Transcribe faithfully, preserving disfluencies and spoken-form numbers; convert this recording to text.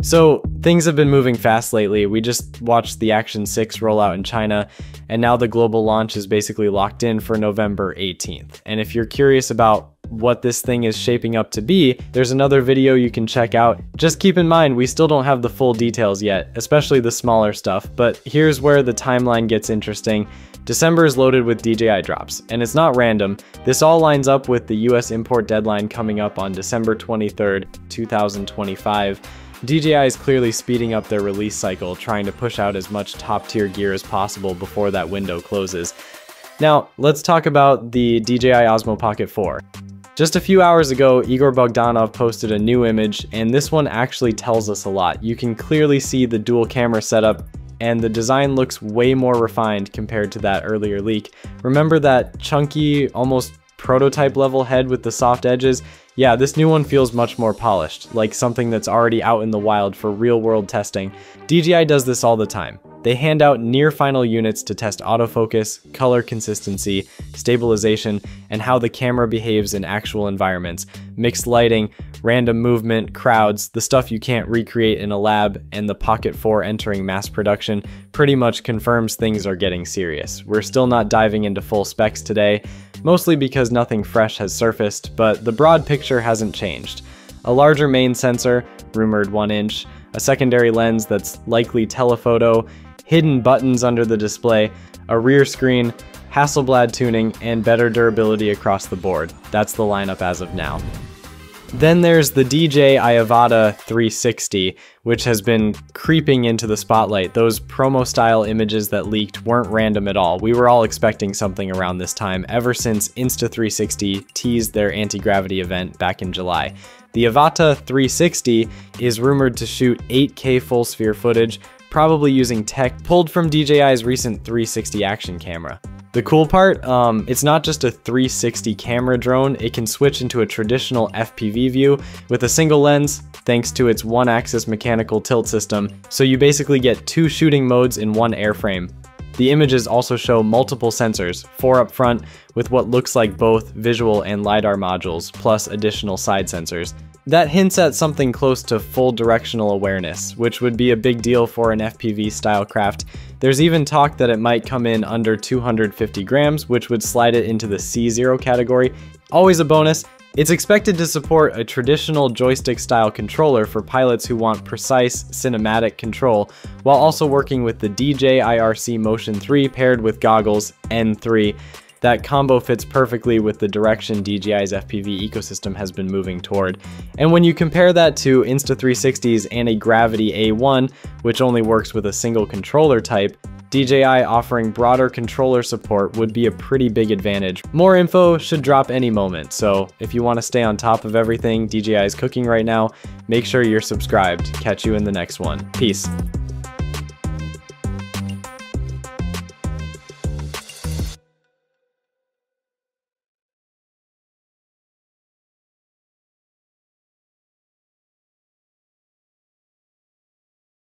So things have been moving fast lately. We just watched the Action six roll out in China, and now the global launch is basically locked in for November eighteenth. And if you're curious about what this thing is shaping up to be, there's another video you can check out. Just keep in mind, we still don't have the full details yet, especially the smaller stuff, but here's where the timeline gets interesting. December is loaded with D J I drops, and it's not random. This all lines up with the U S import deadline coming up on December twenty-third, two thousand twenty-five. D J I is clearly speeding up their release cycle, trying to push out as much top-tier gear as possible before that window closes. Now, let's talk about the D J I Osmo Pocket four. Just a few hours ago, Igor Bogdanov posted a new image, and this one actually tells us a lot. You can clearly see the dual camera setup, and the design looks way more refined compared to that earlier leak. Remember that chunky, almost prototype level head with the soft edges? Yeah, this new one feels much more polished, like something that's already out in the wild for real-world testing. D J I does this all the time. They hand out near-final units to test autofocus, color consistency, stabilization, and how the camera behaves in actual environments, mixed lighting, random movement, crowds, the stuff you can't recreate in a lab, and the Pocket four entering mass production pretty much confirms things are getting serious. We're still not diving into full specs today, mostly because nothing fresh has surfaced, but the broad picture hasn't changed. A larger main sensor, rumored one inch, a secondary lens that's likely telephoto, hidden buttons under the display, a rear screen, Hasselblad tuning, and better durability across the board. That's the lineup as of now. Then there's the D J I Avata three sixty, which has been creeping into the spotlight. Those promo-style images that leaked weren't random at all. We were all expecting something around this time ever since Insta three sixty teased their anti-gravity event back in July. The Avata three sixty is rumored to shoot eight K full-sphere footage, probably using tech pulled from D J I's recent three sixty action camera. The cool part, um, it's not just a three sixty camera drone, it can switch into a traditional F P V view with a single lens thanks to its one-axis mechanical tilt system, so you basically get two shooting modes in one airframe. The images also show multiple sensors, four up front, with what looks like both visual and LiDAR modules, plus additional side sensors. That hints at something close to full directional awareness, which would be a big deal for an F P V style craft. There's even talk that it might come in under two hundred fifty grams, which would slide it into the C zero category. Always a bonus. It's expected to support a traditional joystick style controller for pilots who want precise cinematic control, while also working with the D J I R C Motion three paired with goggles N three. That combo fits perfectly with the direction D J I's F P V ecosystem has been moving toward. And when you compare that to Insta three sixty's Antigravity A one, which only works with a single controller type, D J I offering broader controller support would be a pretty big advantage. More info should drop any moment, so if you want to stay on top of everything D J I is cooking right now, make sure you're subscribed. Catch you in the next one. Peace.